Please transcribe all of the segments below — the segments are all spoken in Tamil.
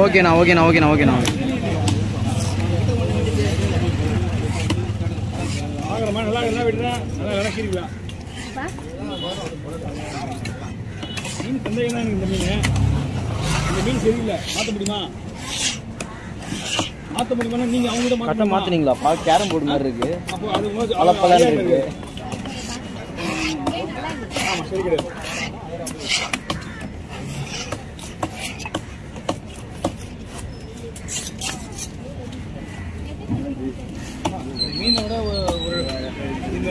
ஓகேண்ணா ஓகேண்ணா ஓகேண்ணா ஓகேண்ணா மாத்தினீங்களா கேரம் போர்டு மாதிரி இருக்கு அளப்பதான் இருக்கு மீனோட ஒரு இந்த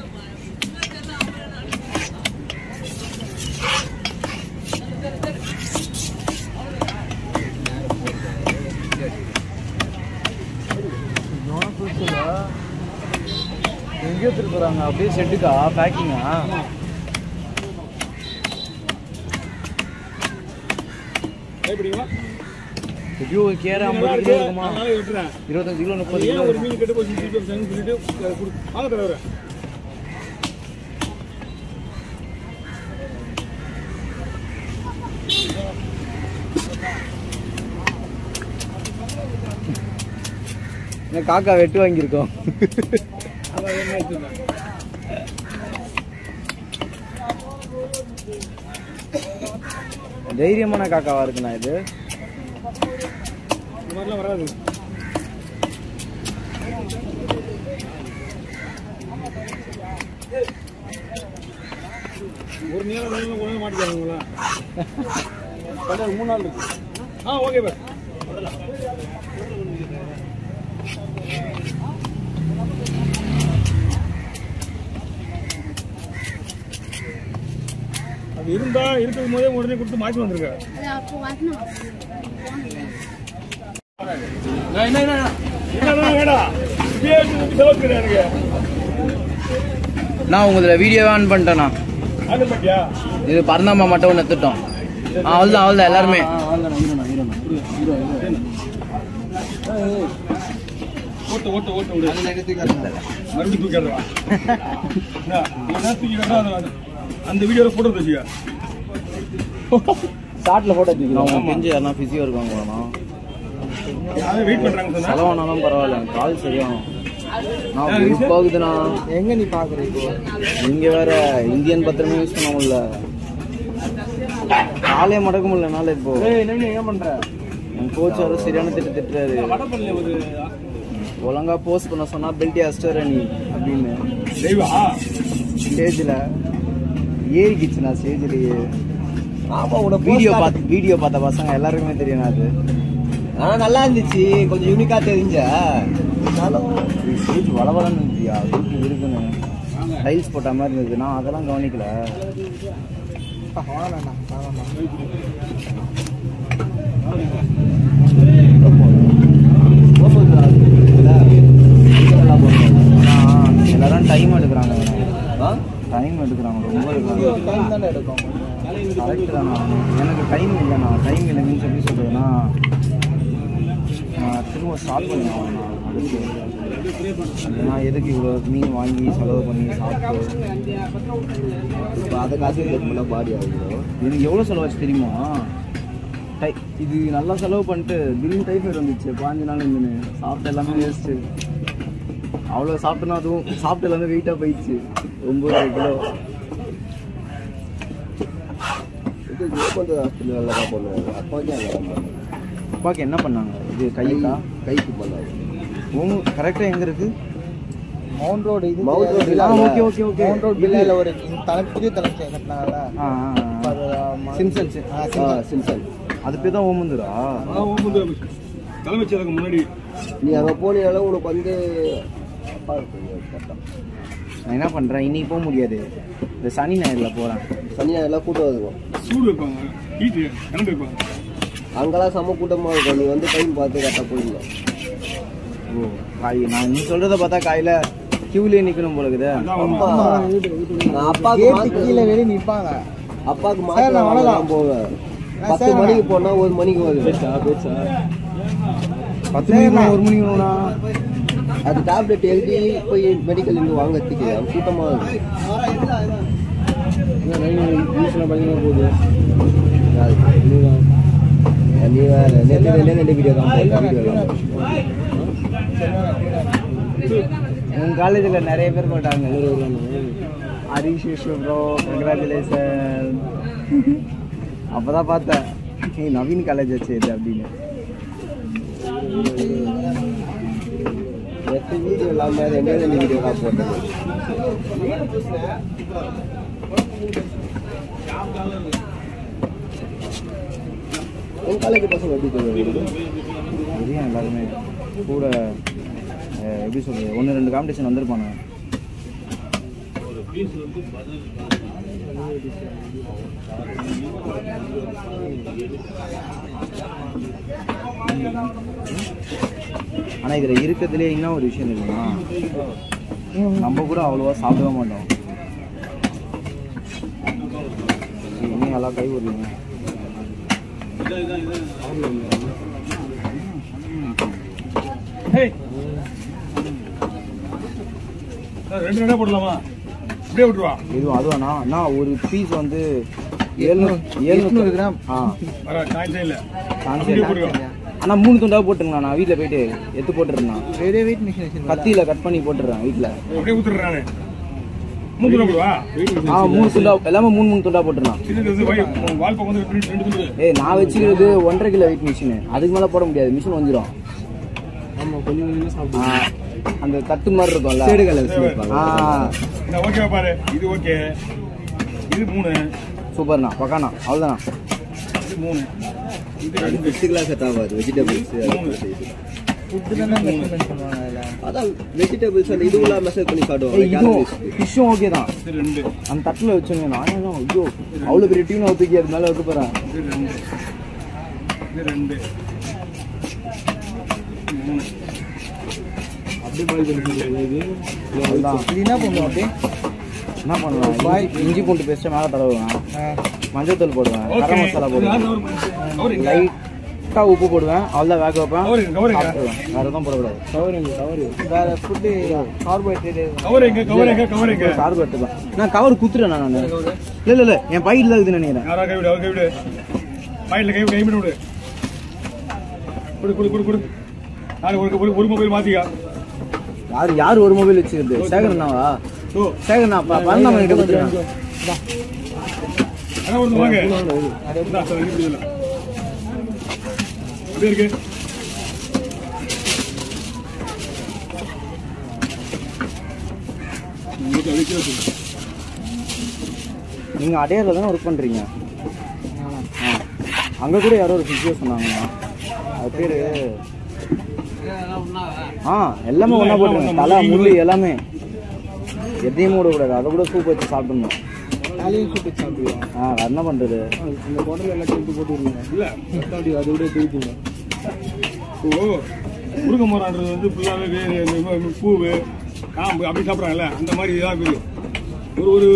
எங்கேத்துறாங்க அப்படியே செட்டுக்கா பேக்கிங்கா எப்படிமா வியூ கேராம 25 கிலோ 30 கிலோ ஒரு மீன் கெட்டு போச்சு சொல்லிட்டு வாங்க தரவர என்ன காக்கா வெட்டு வாங்கியிருக்கோம் தைரியமான காக்காவா இருக்குண்ணா இது வராது ஒரு நேரம் மாட்டிக்காங்களா மூணு நாள் இருக்கு ஓகே பார் அது இருந்தா இருக்கும் போதே உடனே கொடுத்து மாற்றி வந்திருக்காரு நான் உங்களை வீடியோவே ஆன் பண்ணிட்டேண்ணா இது பரந்தாமா மட்டும் ஒன்று எடுத்துட்டோம் அவ்வளோதான் அவ்வளோதான் எல்லாருமே அந்த வீடியோல போட்டோ வச்சுக்கா ஷார்ட்ல போட்டோ வச்சுக்கலாம் அவங்க கெஞ்சி யாரா பிஸியா இருக்காங்க யாரும் வெயிட் பண்றாங்க சொன்னா செலவானாலும் பரவாயில்ல கால் சரியாகும் நான் ரிப் ஆகுதுண்ணா எங்க நீ பாக்குற இப்போ நீங்க வேற இந்தியன் பத்திரமே யூஸ் பண்ண முடியல காலே மடக்க முடியல நாளே இப்போ என்ன பண்ற என் கோச் வர சரியான திட்டு திட்டுறாரு ஒழுங்கா போஸ்ட் பண்ண சொன்னா பெல்டி அஸ்டர் நீ அப்படின்னு ஸ்டேஜில் ஏறிக்கிச்சுண்ணா ஸ்டேஜ்லேயே ஆமாவோட வீடியோ பார்த்த பசங்க எல்லாருக்குமே தெரியும் அது ஆனால் நல்லா இருந்துச்சு கொஞ்சம் யூனிக்காக தெரிஞ்சா இருந்தாலும் ஸ்டேஜ் வளவலன்னு இருந்துச்சியா வீட்டு இருக்குன்னு டைல்ஸ் போட்ட மாதிரி இருந்தது நான் அதெல்லாம் கவனிக்கல எல்லாரும் டைம் எடுக்கிறாங்க டைம் எடுக்கிறாங்க ரொம்ப எடுக்கும் கரெக்ட் தானே எனக்கு டைம் இல்லைண்ணா டைம் இல்லைன்னு சொல்லி சொல்கிறதுனா திரும்ப ஸ்டார்ட் பண்ணுவேன் நான் எதுக்கு இவ்வளோ மீன் வாங்கி செலவு பண்ணி சாப்பிட்டு இப்போ அதை காசு இருக்குல்ல பாடி ஆகுது எனக்கு எவ்வளோ செலவாச்சு தெரியுமா இது நல்லா செலவு பண்ணிட்டு திடீர்னு டைஃபாய்டு வந்துச்சு 5 நாள் மீன் சாப்பிட்டு எல்லாமே வேஸ்ட்டு அவ்வளோ சாப்பிட்டோன்னா அதுவும் சாப்பிட்டு எல்லாமே வெயிட்டாக போயிடுச்சு 9 கிலோ அப்பாவுக்கு என்ன பண்ணாங்க இது கையா கைக்கு பண்ணாங்க உங்களுக்கு கரெக்டாக எங்கே இருக்குது மவுண்ட் ரோடு இது mount road okay okay okay mount road வில்லால ஒரு புதிய தலைச்சை கட்டினாங்கள சிம்சல் சிம்சல் அது பேர் தான் ஓமந்துரா ஓமந்துரா தலைமைச்சதுக்கு முன்னாடி நீ அங்கே போனீங்களா உனக்கு வந்து நான் என்ன பண்ணுறேன் இன்னைக்கு போக முடியாது இந்த சனி ஞாயிறில் போகிறேன் சனி ஞாயிறில் கூட்டம் இருக்கும் சூடு வைப்பாங்க ஹீட்டு கரண்ட் வைப்பாங்க அங்கெல்லாம் செம கூட்டமாக இருக்கும் நீ வந்து டைம் பார்த்து கரெக்டாக போயிடலாம் ஓ காய் நான் நீ சொல்கிறத பார்த்தா காயில் கியூலே நிற்கணும் போல இருக்குது அப்பா கீழே வெளியே நிற்பாங்க அப்பாவுக்கு மாறலாம் போவேன் 10 மணிக்கு போனா 1 மணிக்கு வருது. பேச்சா பத்து மணிக்கு 1 மணிக்கு வரும்னா அது டேப்லெட் எழுதி போய் மெடிக்கல் இருந்து வாங்கறதுக்கு கூட்டமா இருக்கு. போகுது உங்கள் காலேஜில் நிறைய பேர் போட்டாங்க. Harish bro congratulation. அப்போ தான் பார்த்தேன் ஏய் நவீன் காலேஜ் வச்சு இது அப்படின்னு. வீடியோ இல்லாமல் ரெண்டு வீடியோலாம் போட்டது. உங்கள் காலேஜ் பசங்க எப்படி சொல்லுவீங்க? தெரியும் எல்லாருமே கூட எப்படி சொல்லுது 1-2 காம்படிஷன் வந்திருப்பாங்க. ஆனால் இதில் இருக்கிறதுலே என்ன ஒரு விஷயம் இருக்குன்னா நம்ம கூட அவ்வளோவா சாப்பிட மாட்டோம். இன்னும் நல்லா கை விடுங்க. ரெண்டு போடலாமா? அப்படியே விட்டுருவா இதுவும் அதுவாண்ணா. நான் ஒரு பீஸ் வந்து 700 கிராம். ஆ அண்ணா 3 துண்டாக போட்டுருங்கண்ணா. நான் வீட்டில் போயிட்டு எடுத்து போட்டுருந்தேன். கத்தியில் கட் பண்ணி போட்டுடுறேன் வீட்டில். ஆ 3 துண்டா எல்லாமே 3 துண்டா போட்டுருந்தான். ஏய் நான் வச்சுக்கிறது 1.5 கிலோ வெயிட் மிஷினு. அதுக்கு மேலே போட முடியாது, மிஷின் வந்துடும். அந்த தட்டு மாதிரி இருக்கும்ல சூப்பர்ண்ணா பக்காண்ணா. அவ்வளோதாண்ணா. அந்த தட்டில் வச்சோங்க நானும் ஐயோ அவ்வளோ பெரிய டீம் ஒத்துக்கி அது மேலே வைக்க போறேன். என்ன பண்ணுவோம் அப்படி என்ன பண்ணுவேன் பாய் இஞ்சி பூண்டு பேஸ்ட்டு மேலே தடவுவேன். மஞ்சத்தூள் போடுவேன், கரம் மசாலா போடுவேன், லைட்டாக உப்பு போடுவேன். அவ்வளோதான் வேக வைப்பேன். வேறு எதுவும் போடக்கூடாது. வேறு ஃபுட்டு கார்போஹைட்ரேட்டு கார்போஹைட்ரேட் நான் கவர் குத்துறேன். நான் இல்லை என் பயிரில் இருக்குதுன்னு நினைக்கிறேன். ஒரு மொபைல் மாற்றிக்கா. யார் ஒரு மொபைல் வச்சுக்கிறது? சேகர்ண்ணாவா? சேகர்ண்ணாப்பா பண்ணாமல் கிட்ட கொடுத்துருவேன். நீங்க அடையாள தானே ஒர்க் பண்றீங்க. அங்க கூட யாரோ ஒரு ஃபிஷியோ சொன்னாங்கண்ணா. அது பேரு எல்லாமே ஒன்றா போட்டுருங்க. தலை முள்ளு எல்லாமே எதையும் விடக்கூடாது. அதை கூட சூப் வச்சு சாப்பிடணும். சூப் வச்சு சாப்பிடுவோம். வேறு என்ன பண்ணுறது? இந்த குடல் எல்லாத்தையும் எடுத்து போட்டுருங்க. இல்லை அப்படி அதை விட தெரிவிக்கணும். முருங்கை மரம்ன்றது வந்து ஃபுல்லாகவே வேறு பூவு காம்பு அப்படி சாப்பிட்றாங்கல்ல அந்த மாதிரி இதாக இருக்குது. ஒரு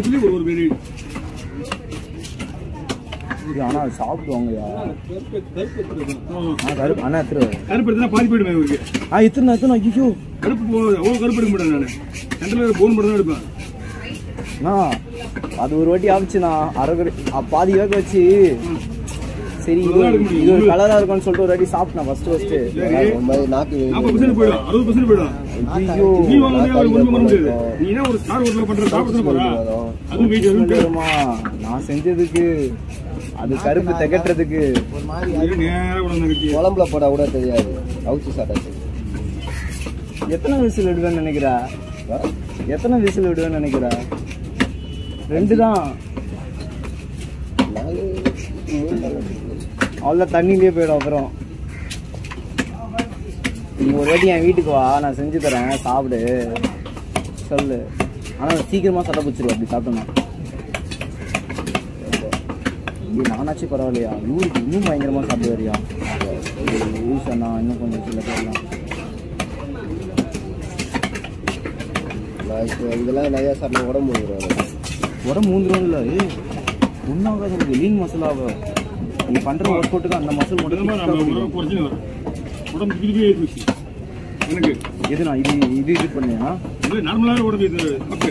இதுலேயும் ஒரு வெடி. ஆனா சாப்பிடுவாங்க அது ஒரு வாட்டி ஆச்சுண்ணா. பாதி வேக வச்சு சரி இது ஒரு கலரா இருக்கும்னு சொல்லிட்டு ஒரு வாட்டி சாப்பிட்டேன். நான் செஞ்சதுக்கு அது கருப்பு தகட்டுறதுக்கு குழம்புல போட கூட தெரியாது. எத்தனை விசில் விடுவேன்னு நினைக்கிறா? ரெண்டு தான். அவ்வளோ தண்ணியிலே போயிடும். அப்புறம் நீங்கள் ஒரு வாட்டி என் வீட்டுக்கு வா, நான் செஞ்சு தரேன், சாப்பிடு சொல்லு. ஆனால் சீக்கிரமாக சட்டை பிடிச்சிருவோம். அப்படி சாப்பிட்டோம்னா நானாச்சும் பரவாயில்லையா? ஊருக்கு இன்னும் பயங்கரமாக சாப்பிட்டு வரியா? ஊஸ் அண்ணா இன்னும் கொஞ்சம் சில பேர்லாம் இதெல்லாம் நிறையா சாப்பிட்டு உடம்பு ஊந்துடும். இல்லை ஒன்றாக லீன் மசாலாவை இது பண்ற வொர்க் அவுட்க்கு அந்த மசில் மட்டும் நம்ம குறஞ்சி வரும். உடம்பு கிழிவே ஆயிடுச்சு. எனக்கு எது நான் இது பண்ணேனா இது நார்மலாவே உடம்பு இது ஓகே.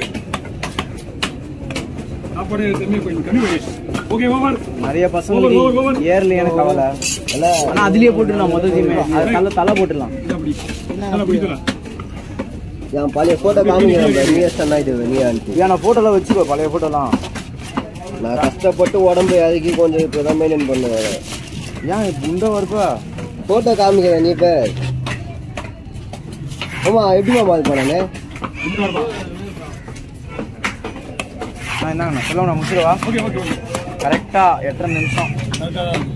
அப்படியே கம்மி பண்ணி கம்மி ஆயிடுச்சு. Okay over. நிறைய பசங்க ஏர்ல எனக்கு கவலை. انا அதுலயே போட்டுறலாம் முதல்ல ஜிமே. அதனால தலை போட்டுறலாம். அப்படி. தலை போட்டுறலாம். நான் பழைய போட்டோ காமிக்கிறேன். ரீஸ்டார்ட் ஆயிடுவே நீ ஆண்டி. நான் போட்டோல வெச்சுக்கோ பழைய போட்டோலாம். நான் கஷ்டப்பட்டு உடம்பு அதுக்கு கொஞ்சம் இப்போ தான் மெயின்டைன் பண்ணுவேன். ஏன் புண்டை வருப்பா போட்டோ காமிக்கிறேன் நீ இப்போ. ஆமா எப்படிமா பால் பண்ணானே நான் என்னங்கண்ணா சொல்லுங்கண்ணா முடிச்சிடுவா. ஓகே ஓகே கரெக்டாக 8.5 நிமிஷம்.